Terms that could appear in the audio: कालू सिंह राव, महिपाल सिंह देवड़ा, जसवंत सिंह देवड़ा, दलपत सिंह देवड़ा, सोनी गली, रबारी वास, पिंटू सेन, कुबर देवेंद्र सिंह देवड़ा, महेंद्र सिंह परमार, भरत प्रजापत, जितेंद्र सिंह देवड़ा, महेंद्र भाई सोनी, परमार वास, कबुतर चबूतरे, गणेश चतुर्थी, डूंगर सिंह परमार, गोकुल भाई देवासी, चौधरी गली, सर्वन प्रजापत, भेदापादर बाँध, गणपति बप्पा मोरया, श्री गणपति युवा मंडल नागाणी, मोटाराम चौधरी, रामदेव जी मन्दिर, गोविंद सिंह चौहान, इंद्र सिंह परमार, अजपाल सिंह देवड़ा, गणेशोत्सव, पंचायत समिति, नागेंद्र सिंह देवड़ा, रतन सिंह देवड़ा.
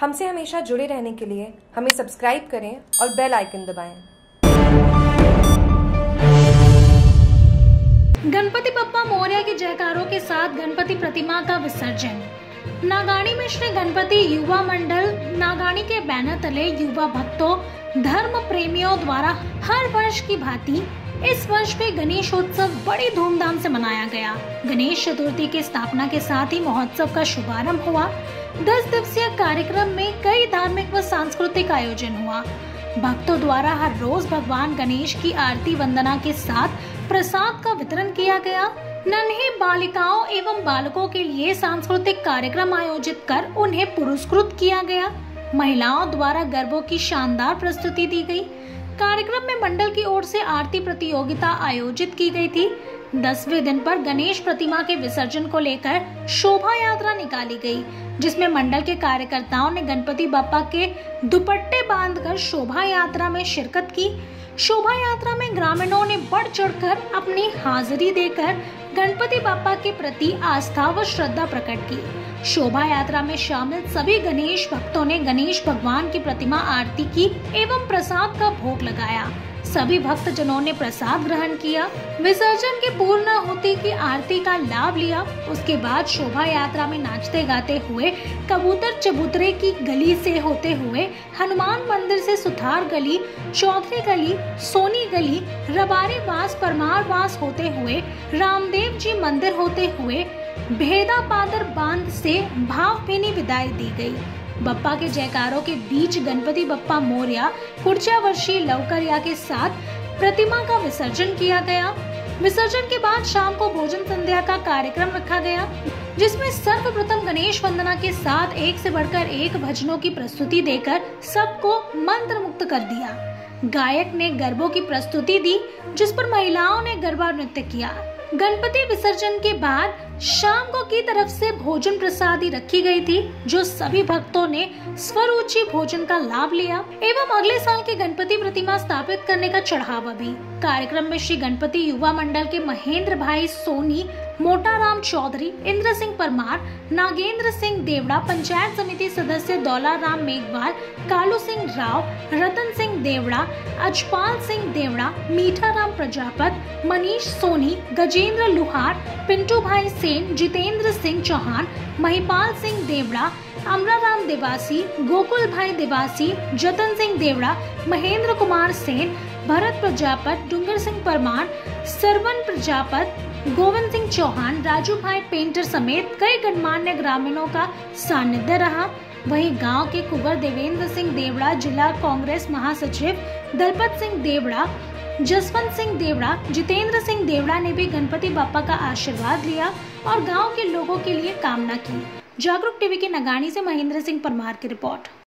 हमसे हमेशा जुड़े रहने के लिए हमें सब्सक्राइब करें और बेल आइकन दबाएं। गणपति बप्पा मोरया की जयकारों के साथ गणपति प्रतिमा का विसर्जन। नागाणी में श्री गणपति युवा मंडल नागाणी के बैनर तले युवा भक्तों, धर्म प्रेमियों द्वारा हर वर्ष की भांति इस वर्ष भी गणेशोत्सव बड़ी धूमधाम से मनाया गया। गणेश चतुर्थी की स्थापना के साथ ही महोत्सव का शुभारंभ हुआ। 10 दिवसीय कार्यक्रम में कई धार्मिक व सांस्कृतिक आयोजन हुआ। भक्तों द्वारा हर रोज भगवान गणेश की आरती वंदना के साथ प्रसाद का वितरण किया गया। नन्ही बालिकाओं एवं बालकों के लिए सांस्कृतिक कार्यक्रम आयोजित कर उन्हें पुरस्कृत किया गया। महिलाओं द्वारा गरबों की शानदार प्रस्तुति दी गई। कार्यक्रम में मंडल की ओर से आरती प्रतियोगिता आयोजित की गई थी। 10वें दिन पर गणेश प्रतिमा के विसर्जन को लेकर शोभा यात्रा निकाली गई, जिसमें मंडल के कार्यकर्ताओं ने गणपति बप्पा के दुपट्टे बांधकर शोभा यात्रा में शिरकत की। शोभा यात्रा में ग्रामीणों ने बढ़ चढ़कर अपनी हाजिरी देकर गणपति बप्पा के प्रति आस्था व श्रद्धा प्रकट की। शोभा यात्रा में शामिल सभी गणेश भक्तों ने गणेश भगवान की प्रतिमा आरती की एवं प्रसाद का भोग लगाया। सभी भक्त जनों ने प्रसाद ग्रहण किया। विसर्जन के पूर्ण होते की आरती का लाभ लिया। उसके बाद शोभा यात्रा में नाचते गाते हुए कबूतर चबूतरे की गली से होते हुए हनुमान मंदिर से सुथार गली, चौधरी गली, सोनी गली, रबारी वास, परमार वास होते हुए रामदेव जी मंदिर होते हुए भेदा पादर बांध से भावभीनी विदाई दी गई। बप्पा के जयकारों के बीच गणपति बप्पा मोरया कुर्चावर्षी लवकरिया के साथ प्रतिमा का विसर्जन किया गया। विसर्जन के बाद शाम को भोजन संध्या का कार्यक्रम रखा गया, जिसमें सर्वप्रथम गणेश वंदना के साथ एक से बढ़कर एक भजनों की प्रस्तुति देकर सबको मंत्र मुक्त कर दिया। गायक ने गरबों की प्रस्तुति दी, जिस पर महिलाओं ने गरबा नृत्य किया। गणपति विसर्जन के बाद शाम को की तरफ से भोजन प्रसादी रखी गई थी, जो सभी भक्तों ने स्वरूचि भोजन का लाभ लिया एवं अगले साल की गणपति प्रतिमा स्थापित करने का चढ़ावा भी। कार्यक्रम में श्री गणपति युवा मंडल के महेंद्र भाई सोनी, मोटाराम चौधरी, इंद्र सिंह परमार, नागेंद्र सिंह देवड़ा, पंचायत समिति सदस्य दौलाराम मेघवाल, कालू सिंह राव, रतन सिंह देवड़ा, अजपाल सिंह देवड़ा, मीठाराम प्रजापत, मनीष सोनी, गजेंद्र लुहार, पिंटू भाई सेन, जितेंद्र सिंह चौहान, महिपाल सिंह देवड़ा, अमरा राम देवासी, गोकुल भाई देवासी, जतन सिंह देवड़ा, महेंद्र कुमार सेन, भरत प्रजापत, डूंगर सिंह परमार, सर्वन प्रजापत, गोविंद सिंह चौहान, राजू भाई पेंटर समेत कई गणमान्य ग्रामीणों का सानिध्य रहा। वहीं गांव के कुबर देवेंद्र सिंह देवड़ा, जिला कांग्रेस महासचिव दलपत सिंह देवड़ा, जसवंत सिंह देवड़ा, जितेंद्र सिंह देवड़ा ने भी गणपति बप्पा का आशीर्वाद लिया और गांव के लोगों के लिए कामना की। जागरूक टीवी के नागाणी से महेंद्र सिंह परमार की रिपोर्ट।